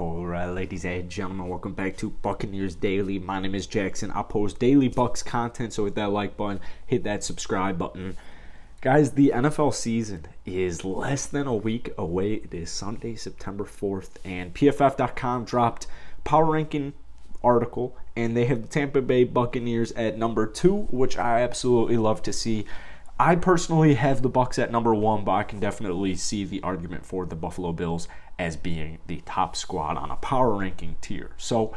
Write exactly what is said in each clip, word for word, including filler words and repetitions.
Alright, ladies and gentlemen, welcome back to Buccaneers Daily. My name is Jackson. I post daily Bucs content, so hit that like button, hit that subscribe button. Guys, the N F L season is less than a week away. It is Sunday, September fourth, and P F F dot com dropped power ranking article, and they have the Tampa Bay Buccaneers at number two, which I absolutely love to see. I personally have the Bucs at number one, but I can definitely see the argument for the Buffalo Bills as being the top squad on a power ranking tier. So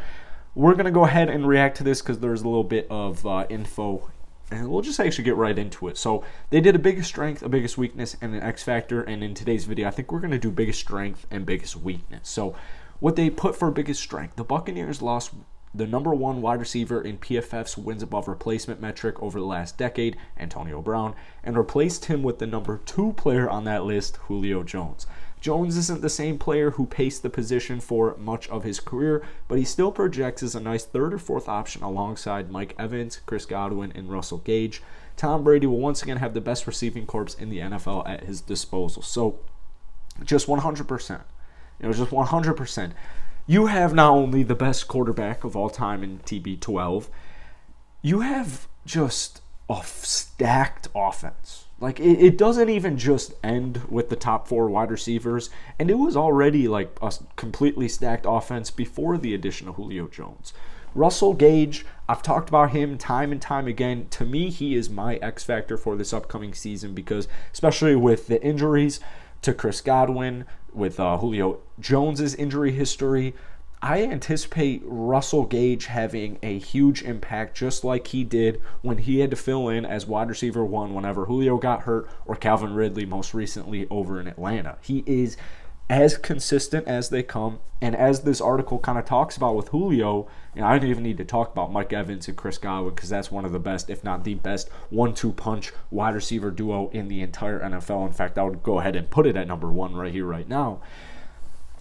we're going to go ahead and react to this because there's a little bit of uh, info, and we'll just actually get right into it. So they did a biggest strength, a biggest weakness, and an X factor. And in today's video, I think we're going to do biggest strength and biggest weakness. So what they put for biggest strength, the Buccaneers lost the number one wide receiver in P F F's wins above replacement metric over the last decade, Antonio Brown, and replaced him with the number two player on that list, Julio Jones. Jones isn't the same player who paced the position for much of his career, but he still projects as a nice third or fourth option alongside Mike Evans, Chris Godwin, and Russell Gage. Tom Brady will once again have the best receiving corps in the N F L at his disposal. So just one hundred percent. It was just one hundred percent. You have not only the best quarterback of all time in T B twelve, you have just a stacked offense. Like, it, it doesn't even just end with the top four wide receivers, and it was already, like, a completely stacked offense before the addition of Julio Jones. Russell Gage, I've talked about him time and time again. To me, he is my X factor for this upcoming season because, especially with the injuries to Chris Godwin, with uh, Julio Jones's injury history, I anticipate Russell Gage having a huge impact, just like he did when he had to fill in as wide receiver one whenever Julio got hurt, or Calvin Ridley most recently over in Atlanta. He is as consistent as they come, and as this article kind of talks about with Julio, you know, I don't even need to talk about Mike Evans and Chris Godwin because that's one of the best, if not the best, one two punch wide receiver duo in the entire N F L. In fact, I would go ahead and put it at number one right here, right now.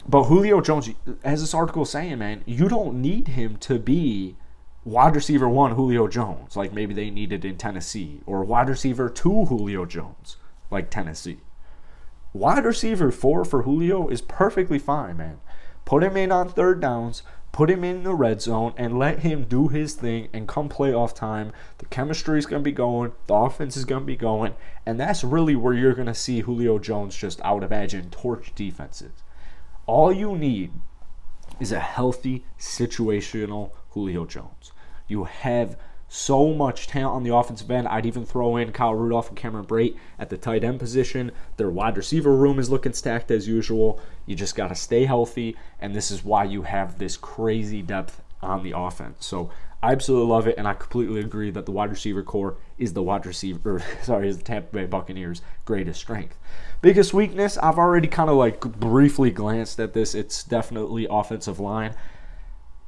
But Julio Jones, as this article is saying, man, you don't need him to be wide receiver one Julio Jones, like maybe they needed in Tennessee, or wide receiver two Julio Jones, like Tennessee. Wide receiver four for Julio is perfectly fine, man. Put him in on third downs, put him in the red zone, and let him do his thing, and come playoff time, the chemistry is going to be going, the offense is going to be going, and that's really where you're going to see Julio Jones just, I would imagine, torch defenses. All you need is a healthy, situational Julio Jones. You have so much talent on the offensive end. I'd even throw in Kyle Rudolph and Cameron Brate at the tight end position. Their wide receiver room is looking stacked as usual. You just got to stay healthy, and this is why you have this crazy depth on the offense. So I absolutely love it, and I completely agree that the wide receiver core is the wide receiver, sorry, is the Tampa Bay Buccaneers' greatest strength. Biggest weakness, I've already kind of like briefly glanced at this. It's definitely offensive line.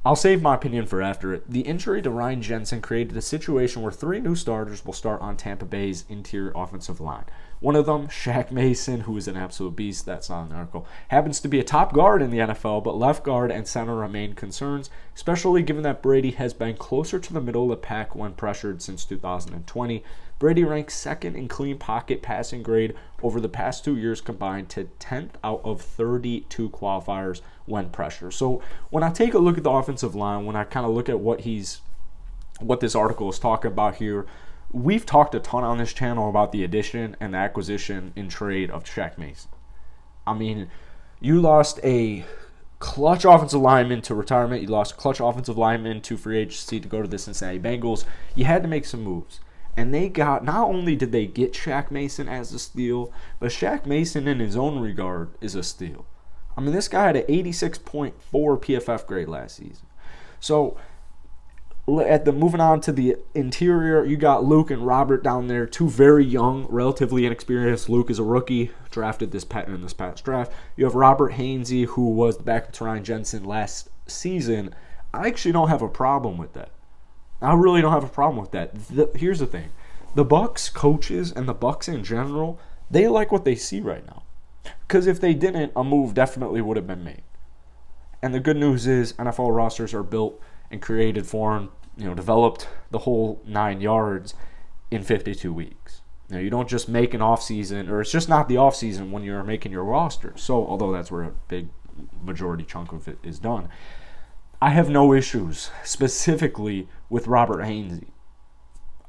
I'll save my opinion for after it. The injury to Ryan Jensen created a situation where three new starters will start on Tampa Bay's interior offensive line. One of them, Shaq Mason, who is an absolute beast, that's not an article, happens to be a top guard in the N F L, but left guard and center remain concerns, especially given that Brady has been closer to the middle of the pack when pressured since two thousand twenty. Brady ranks second in clean pocket passing grade over the past two years combined to tenth out of thirty-two qualifiers when pressured. So when I take a look at the offensive line, when I kind of look at what he's, what this article is talking about here, we've talked a ton on this channel about the addition and the acquisition in trade of Shaq Mason. I mean, you lost a clutch offensive lineman to retirement. You lost a clutch offensive lineman to free agency to go to the Cincinnati Bengals. You had to make some moves. And they got, not only did they get Shaq Mason as a steal, but Shaq Mason in his own regard is a steal. I mean, this guy had an eighty-six point four P F F grade last season. So, at the moving on to the interior, you got Luke and Robert down there, two very young, relatively inexperienced. Luke is a rookie, drafted this pattern in this past draft. You have Robert Hainsey, who was the backup to Ryan Jensen last season. I actually don't have a problem with that. I really don't have a problem with that. The, here's the thing. The Bucs coaches and the Bucs in general, they like what they see right now. Because if they didn't, a move definitely would have been made. And the good news is N F L rosters are built and created for them, you know, developed the whole nine yards in fifty-two weeks. Now, you don't just make an offseason, or it's just not the offseason when you're making your roster. So, although that's where a big majority chunk of it is done. I have no issues specifically with Robert Hainsey.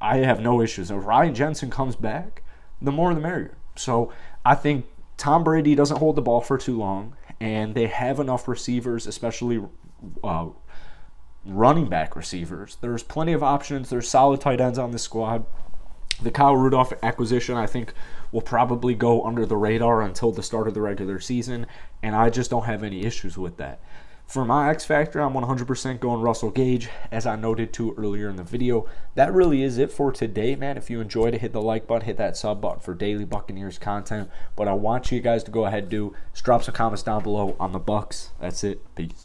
I have no issues. If Ryan Jensen comes back, the more the merrier. So I think Tom Brady doesn't hold the ball for too long, and they have enough receivers, especially uh, running back receivers. There's plenty of options. There's solid tight ends on this squad. The Kyle Rudolph acquisition, I think, will probably go under the radar until the start of the regular season, and I just don't have any issues with that. For my X factor, I'm one hundred percent going Russell Gage, as I noted too earlier in the video. That really is it for today, man. If you enjoyed it, hit the like button, hit that sub button for daily Buccaneers content. But I want you guys to go ahead and do. Just drop some comments down below on the Bucs. That's it. Peace.